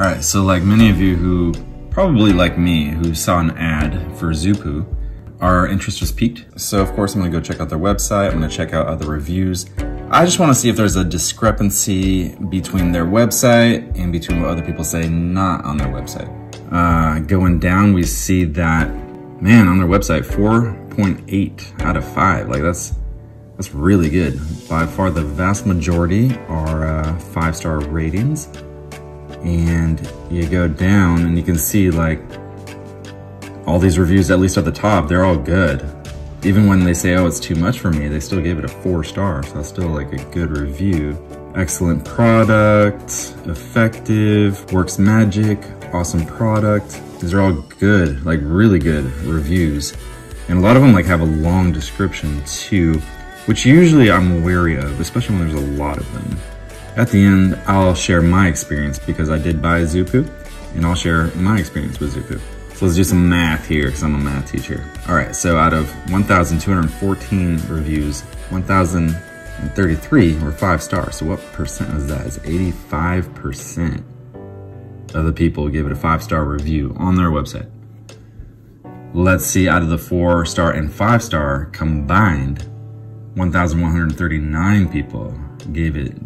Alright, so like many of you who, probably like me, who saw an ad for ZuPoo, our interest was piqued. So of course I'm gonna go check out their website, I'm gonna check out other reviews. I just wanna see if there's a discrepancy between their website and between what other people say not on their website. Going down, we see that, man, on their website, 4.8 out of 5. Like that's really good. By far the vast majority are 5-star ratings. And you go down and you can see like all these reviews, at least at the top, they're all good. Even when they say, oh, it's too much for me, they still gave it a 4-star. So that's still like a good review. Excellent product, effective, works magic, awesome product. These are all good, like really good reviews. And a lot of them like have a long description too, which usually I'm wary of, especially when there's a lot of them. At the end, I'll share my experience because I did buy ZuPoo, and I'll share my experience with ZuPoo. So let's do some math here because I'm a math teacher. All right, so out of 1,214 reviews, 1,033 were 5 stars. So what percent is that? It's 85% of the people give it a 5-star review on their website. Let's see, out of the 4-star and 5-star combined, 1,139 people gave it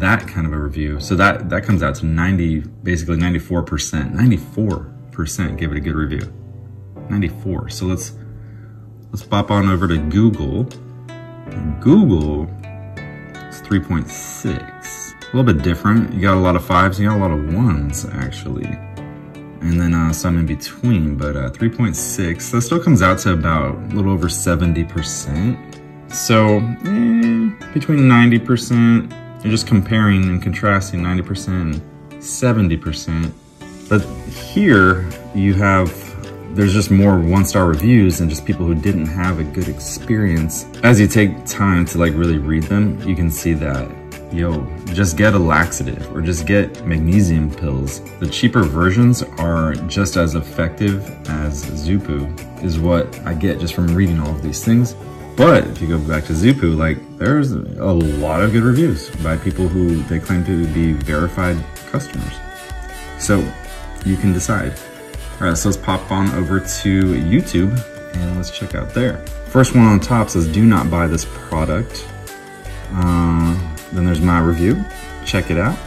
that kind of a review. So that comes out to basically 94%. 94% give it a good review. 94. So let's pop on over to Google. Google is 3.6. A little bit different. You got a lot of 5s. You got a lot of 1s actually, and then some in between. But 3.6. That still comes out to about a little over 70%. So between 90%. You're just comparing and contrasting 90%, 70%. But here you have, there's just more 1-star reviews and just people who didn't have a good experience. As you take time to like really read them, you can see that, yo, just get a laxative or just get magnesium pills. The cheaper versions are just as effective as ZuPoo is what I get just from reading all of these things. But if you go back to ZuPoo, like there's a lot of good reviews by people who they claim to be verified customers. So you can decide. All right, so let's pop on over to YouTube and let's check out there. First one on top says, do not buy this product. Then there's my review, check it out.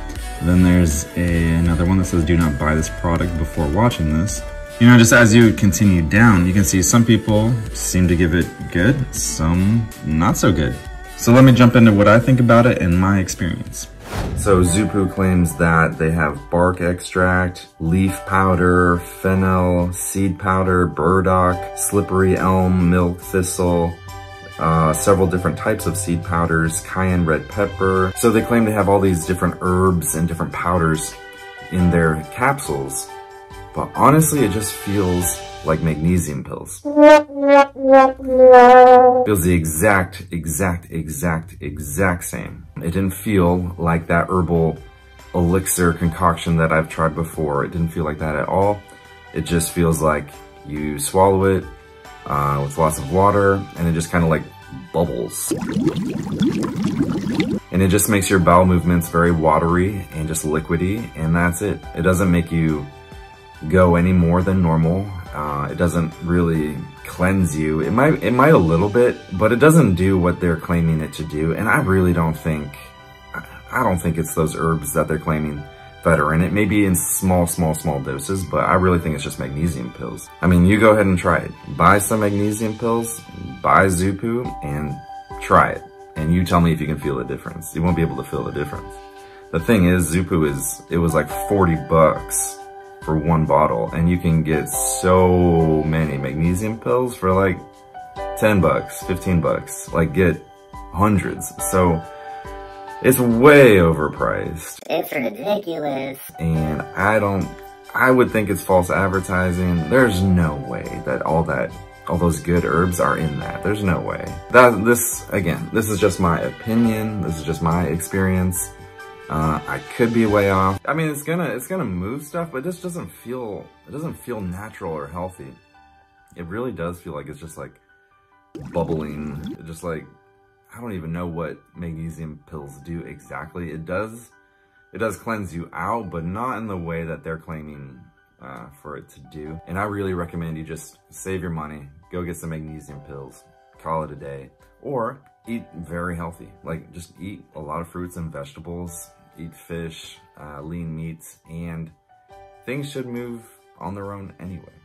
Then there's another one that says, do not buy this product before watching this. You know, just as you continue down, you can see some people seem to give it good, some not so good. So let me jump into what I think about it and my experience. So ZuPoo claims that they have bark extract, leaf powder, fennel, seed powder, burdock, slippery elm, milk thistle, several different types of seed powders, cayenne red pepper. So they claim to have all these different herbs and different powders in their capsules. But honestly, it just feels like magnesium pills. It feels the exact same. It didn't feel like that herbal elixir concoction that I've tried before. It didn't feel like that at all. It just feels like you swallow it with lots of water and it just kind of like bubbles. And it just makes your bowel movements very watery and just liquidy, and that's it. It doesn't make you go any more than normal. It doesn't really cleanse you. It might a little bit, but it doesn't do what they're claiming it to do. And I really don't think, I don't think it's those herbs that they're claiming that are in it. Maybe in small doses, but I really think it's just magnesium pills. I mean, you go ahead and try it. Buy some magnesium pills, buy ZuPoo, and try it. And you tell me if you can feel the difference. You won't be able to feel the difference. The thing is, ZuPoo is, it was like $40 for 1 bottle, and you can get so many magnesium pills for like 10 bucks, 15 bucks, like get hundreds. So it's way overpriced. It's ridiculous. And I would think it's false advertising. There's no way that all those good herbs are in that. There's no way. This is just my opinion. This is just my experience. I could be way off. I mean, it's gonna move stuff, but this doesn't feel natural or healthy. It really does feel like it's just like bubbling. It just like, I don't even know what magnesium pills do exactly. It does It does cleanse you out, but not in the way that they're claiming for it to do. And I really recommend you just save your money, go get some magnesium pills, call it a day, or eat very healthy. Like, just eat a lot of fruits and vegetables, eat fish, lean meats, and things should move on their own anyway.